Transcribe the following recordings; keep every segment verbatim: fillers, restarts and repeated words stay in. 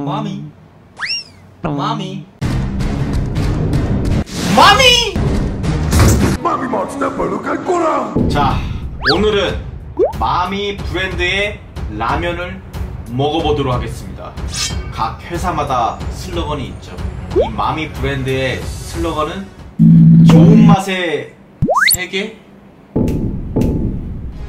Mami. Mami. Mami. 마미 몬스터 벌룩할 거라. 자, 오늘은 마미 브랜드의 라면을 먹어보도록 하겠습니다. 각 회사마다 슬로건이 있죠. 이 마미 브랜드의 슬로건은 좋은 맛의 세계?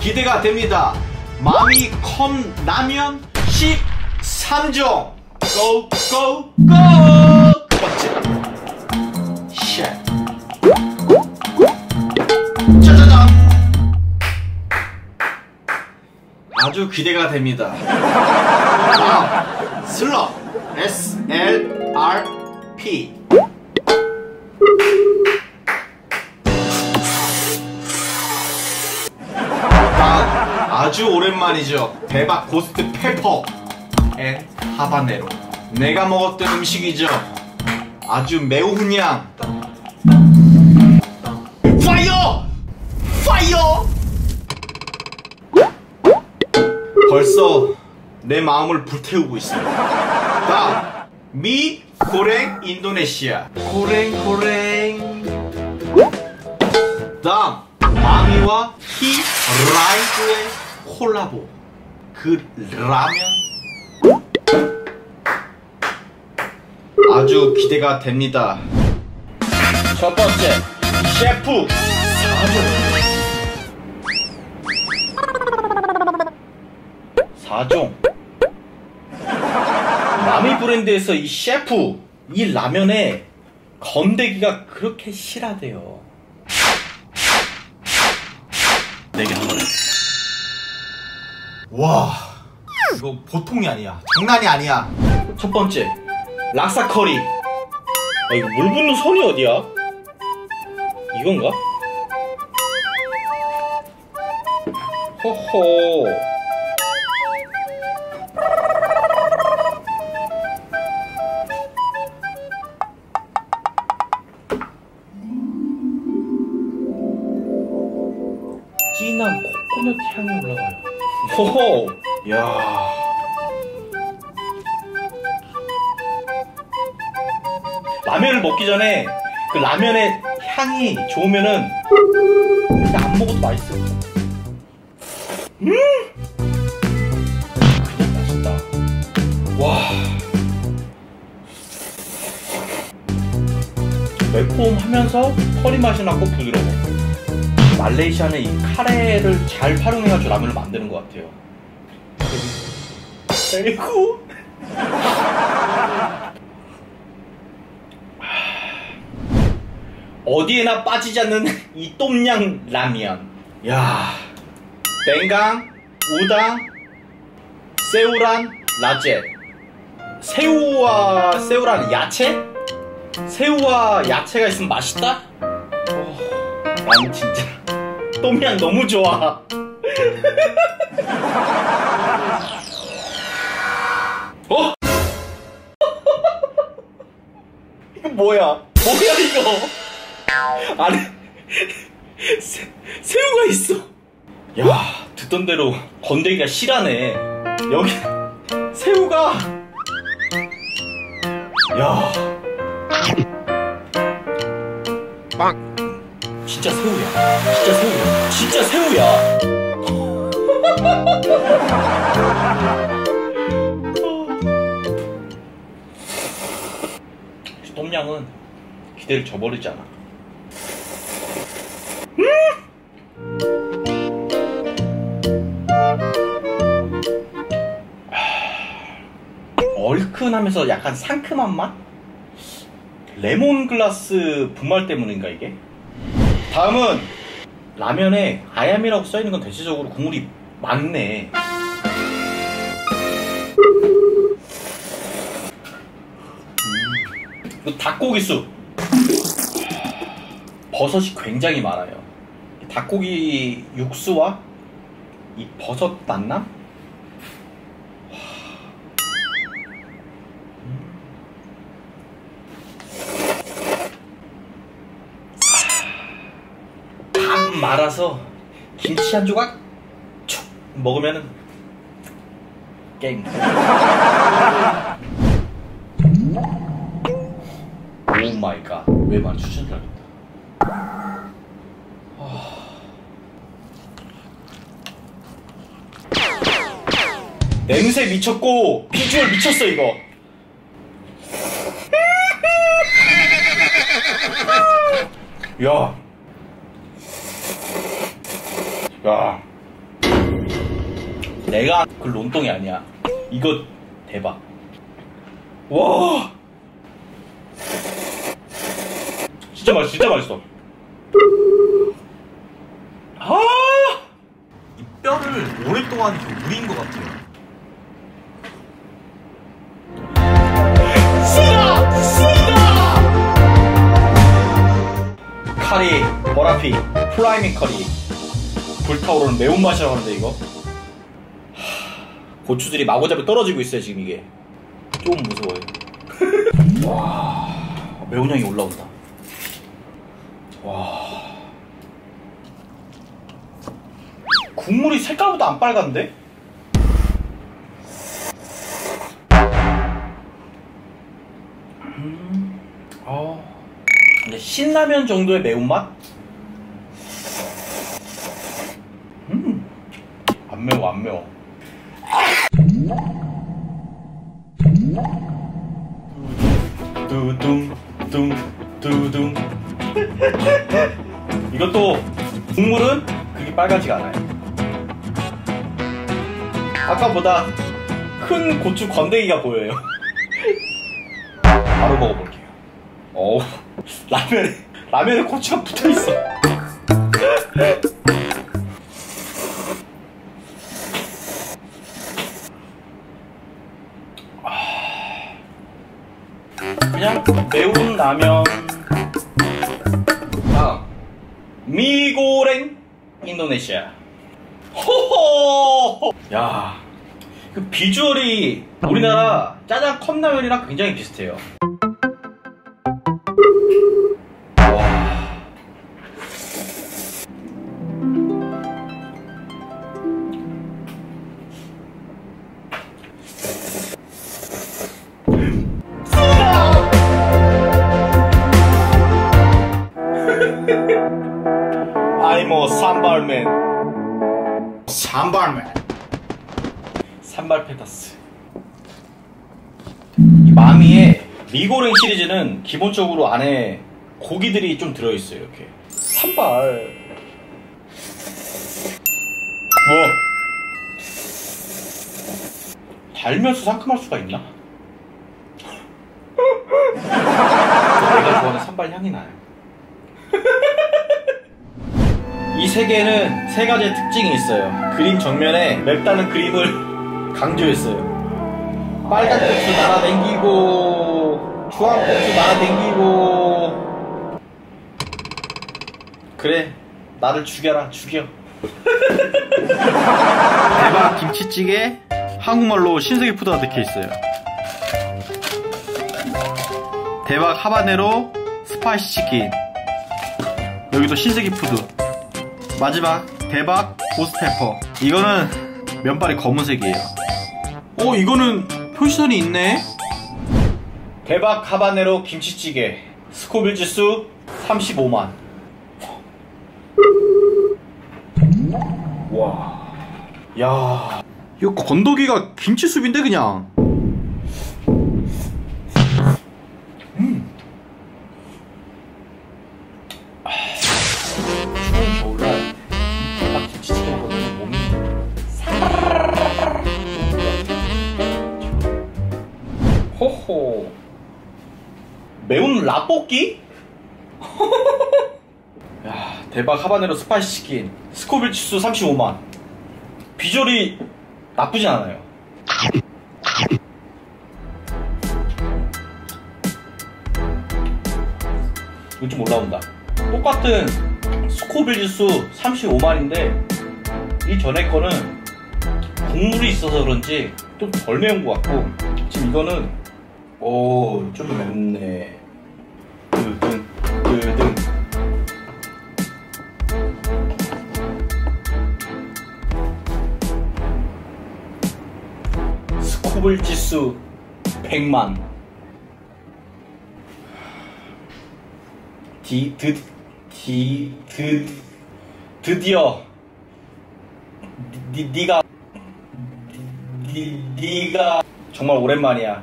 기대가 됩니다. 마미 컴 라면 십삼 종 고! 고! 고! 멋지! 쉣! 짜자잔! 아주 기대가 됩니다. 아, 슬럽 에스 엘 알 피 아, 아주 오랜만이죠. 대박 고스트 페퍼 앤 하바네로. 내가 먹었던 음식이죠. 아주 매운 향. 파이어! 파이어! 벌써 내 마음을 불태우고 있습니다. 나 미 고랭 인도네시아 고랭 고랭. 다음 마미와 히 라이브의 콜라보. 그 라면 아주 기대가 됩니다. 첫 번째 셰프 사 종 사 종. 마미 브랜드에서 이 셰프 이 라면에 건더기가 그렇게 실하대요. 네 개 한 번에. 와, 이거 보통이 아니야. 장난이 아니야. 첫 번째 락사 커리. 아, 이거 물 붓는 손이 어디야? 이건가? 호호. 진한 코코넛 향이 올라가요. 호호. 야. 라면을 먹기 전에 그 라면의 향이 좋으면은 안 먹어도 맛있어. 음! 그냥 맛있다. 와. 매콤하면서 커리 맛이 나고 부드러워. 말레이시아는 이 카레를 잘 활용해가지고 라면을 만드는 것 같아요. 아이고. 어디에나 빠지지 않는 이 똠양 라면. 야, 뱅강, 우당, 새우란, 라제. 새우와 새우란 야채? 새우와 야채가 있으면 맛있다? 어, 난 진짜 똠양 너무 좋아. 어? 이거 뭐야? 뭐야 이거? 아니, 새, 새우가 있어. 야, 듣던 대로 건더기가 실하네. 여기 새우가. 야, 빵. 진짜 새우야. 진짜 새우야. 진짜 새우야. 똠양은 기대를 저버리지 않아. 얼큰하면서 약간 상큼한 맛? 레몬글라스 분말 때문인가 이게? 다음은 라면에 아얌이라고 써있는 건 대체적으로 국물이 많네. 음. 닭고기수. 버섯이 굉장히 많아요. 닭고기 육수와 이 버섯 만남? 말아서 김치 한 조각 툭 먹으면은 게임. 마이 갓. 왜 많이 추천드려야겠다. 냄새 미쳤고 비주얼 미쳤어 이거. 야. 야. 내가 그 롱똥이 아니야. 이거 대박. 와. 진짜 맛있어. 진짜 맛있어. 아! 이 뼈를 오랫동안 좀 우린 것 같아요. 커리, 머라피, 프라이밍 커리. 불타오르는 매운맛이라고 하는데 이거 하... 고추들이 마구잡이 떨어지고 있어요 지금. 이게 좀 무서워요. 와... 매운 향이 올라온다. 와... 국물이 색깔보다 안 빨간데? 음... 어... 이제 신라면 정도의 매운맛? 음, 안 매워, 안 매워. 두둥, 둥, 두둥. 이것도 국물은 그렇게 빨갛지가 않아요. 아까보다 큰 고추 건더기가 보여요. 바로 먹어볼게요. 어우. 라면에, 라면에 고추가 붙어있어. 그냥 매운 라면. 다음 미고랭 인도네시아. 호호. 야, 그 비주얼이 우리나라 짜장 컵라면이랑 굉장히 비슷해요. 아이모 삼발맨. 삼발맨. 삼발페다스. 이 마미의 미고랭 시리즈는 기본적으로 안에 고기들이 좀 들어있어요. 이렇게 삼발. 뭐 달면서 상큼할 수가 있나? 내가 좋아하는 삼발 향이 나요. 이 세 개는 세 가지의 특징이 있어요. 그림 정면에 맵다는 그림을 강조했어요. 빨간 고추 날아댕기고 주황 고추 날아댕기고. 그래, 나를 죽여라, 죽여. 대박 김치찌개. 한국말로 신세계 푸드가 적혀있어요. 대박 하바네로 스파이시 치킨. 여기도 신세계 푸드. 마지막 대박 고스트 페퍼. 이거는 면발이 검은색이에요. 오, 이거는 표시선이 있네. 대박 하바네로 김치찌개. 스코빌 지수 삼십오만. 와, 야, 이거 건더기가 김치숲인데 그냥. 호호. 매운 라볶이? 야, 대박 하바네로 스파이시 치킨. 스코빌 치수 삼십오만. 비주얼이 나쁘진 않아요. 이건 좀 올라온다. 똑같은 스코빌 지수 삼십오만인데 이 전에 거는 국물이 있어서 그런지 좀 덜 매운 것 같고, 지금 이거는 오, 좀 맵네. 뜨든, 뜨든. 스코빌 지수 백만. 디, 드, 디, 드, 드디어 니, 니가 니, 니가 정말 오랜만이야.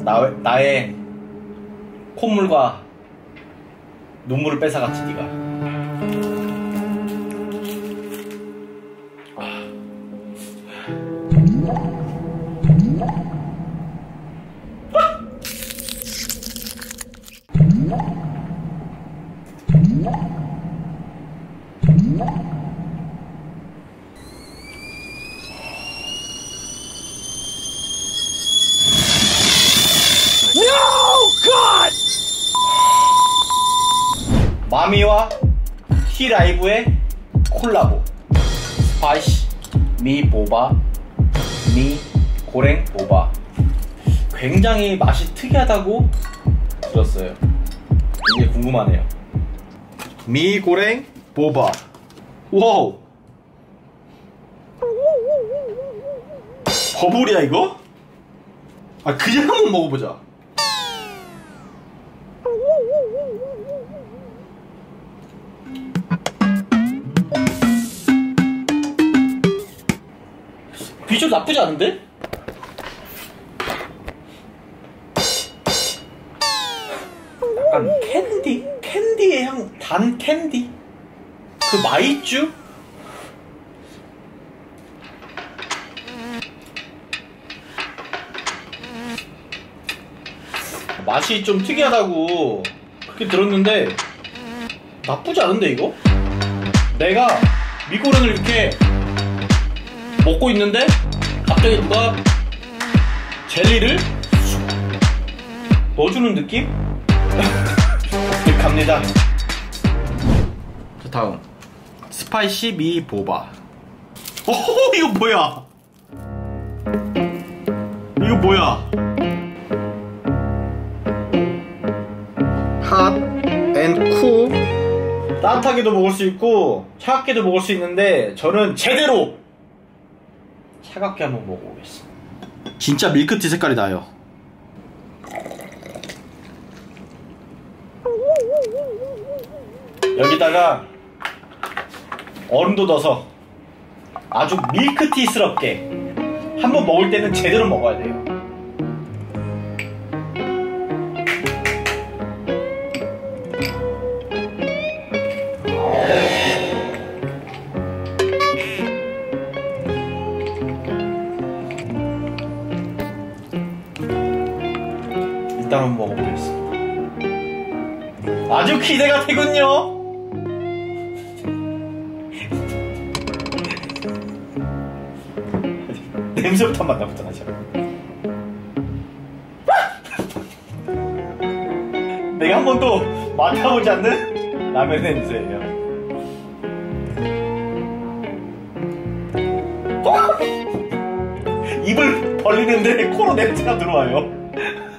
나, 나의 콧물과 눈물을 뺏어갔지 니가. 마미와 티라이브의 콜라보 스파이시 미 보바 미 고랭 보바. 굉장히 맛이 특이하다고 들었어요. 이게 궁금하네요. 미 고랭 보바. 와우, 버블이야 이거? 아 그냥 한번 먹어보자. 비주얼 나쁘지 않은데? 약간 캔디? 캔디의 향, 단 캔디? 그 마이쮸? 맛이 좀 특이하다고 그렇게 들었는데 나쁘지 않은데 이거? 내가 미고랭을 이렇게 먹고 있는데 갑자기 누가 젤리를 넣어주는 느낌? 갑니다. 자, 다음 스파이시 미 보바. 오호, 이거 뭐야? 이거 뭐야? 핫 앤 쿨. 따뜻하게도 먹을 수 있고 차갑게도 먹을 수 있는데 저는 제대로 차갑게 한번 먹어보겠습니다. 진짜 밀크티 색깔이 나요. 여기다가 얼음도 넣어서 아주 밀크티스럽게 한번 먹을 때는 제대로 먹어야 돼요. 일단은 먹어보겠습니다. 아주 기대가 되군요. 냄새부터 한번 맡아보잖아 제가. 내가 한 번도 맡아보지 않는 라면 냄새예요. 입을 벌리는데 코로 냄새가 들어와요.